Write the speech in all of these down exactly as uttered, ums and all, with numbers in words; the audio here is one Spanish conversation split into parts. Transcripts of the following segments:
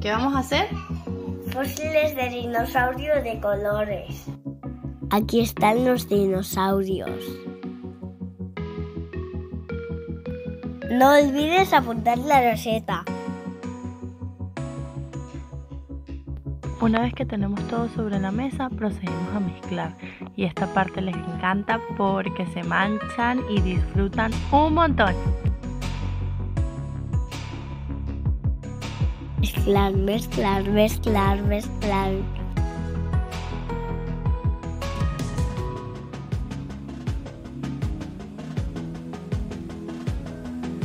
¿Qué vamos a hacer? Fósiles de dinosaurios de colores. Aquí están los dinosaurios. No olvides apuntar la receta. Una vez que tenemos todo sobre la mesa, procedemos a mezclar. Y esta parte les encanta porque se manchan y disfrutan un montón. Mezclar, mezclar, mezclar, mezclar.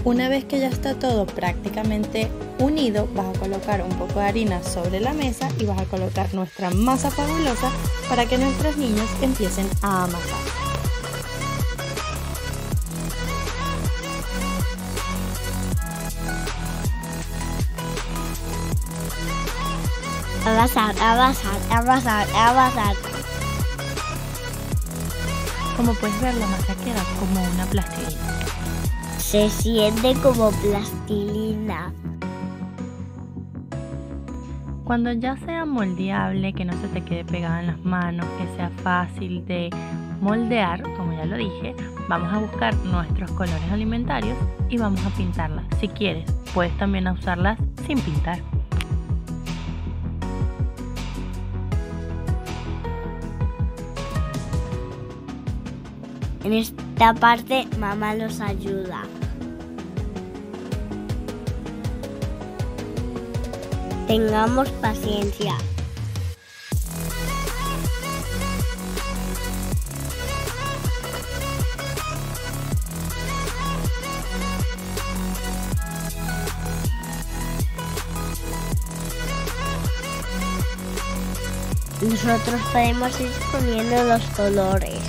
Una vez que ya está todo prácticamente unido, vas a colocar un poco de harina sobre la mesa y vas a colocar nuestra masa fabulosa para que nuestros niños empiecen a amasar. Amasar, amasar, amasar, amasar. Como puedes ver, la masa queda como una plastilina. Se siente como plastilina. Cuando ya sea moldeable, que no se te quede pegada en las manos, que sea fácil de moldear, como ya lo dije, vamos a buscar nuestros colores alimentarios y vamos a pintarlas. Si quieres, puedes también usarlas sin pintar. En esta parte, mamá nos ayuda. Tengamos paciencia. Nosotros podemos ir poniendo los colores.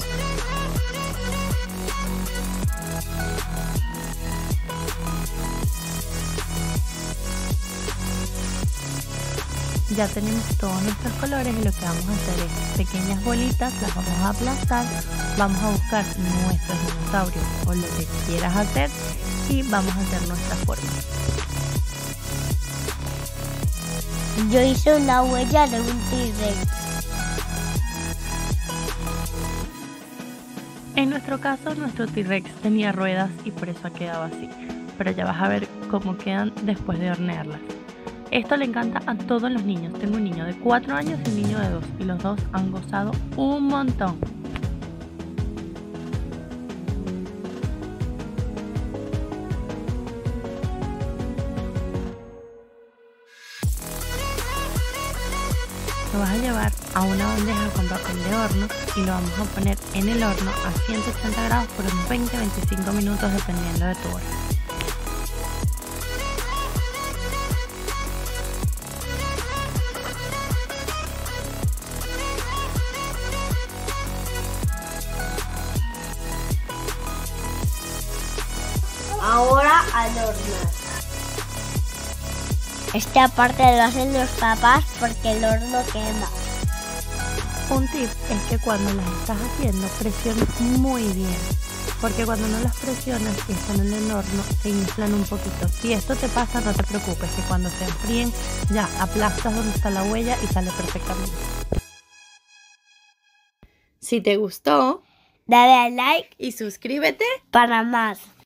Ya tenemos todos nuestros colores y lo que vamos a hacer es pequeñas bolitas, las vamos a aplastar, vamos a buscar nuestros dinosaurios o lo que quieras hacer y vamos a hacer nuestra forma. Yo hice una huella de un T-Rex. En nuestro caso, nuestro T-Rex tenía ruedas y por eso ha quedado así, pero ya vas a ver cómo quedan después de hornearlas. Esto le encanta a todos los niños. Tengo un niño de cuatro años y un niño de dos. Y los dos han gozado un montón. Lo vas a llevar a una bandeja con papel de horno y lo vamos a poner en el horno a ciento ochenta grados por unos veinte a veinticinco minutos dependiendo de tu horno. Ahora al horno. Esta parte lo hacen los papás porque el horno quema. Un tip es que cuando las estás haciendo presiones muy bien, porque cuando no las presionas y están en el horno se inflan un poquito. Si esto te pasa, no te preocupes, que cuando se enfríen ya aplastas donde está la huella y sale perfectamente. Si te gustó, dale al like y suscríbete para más.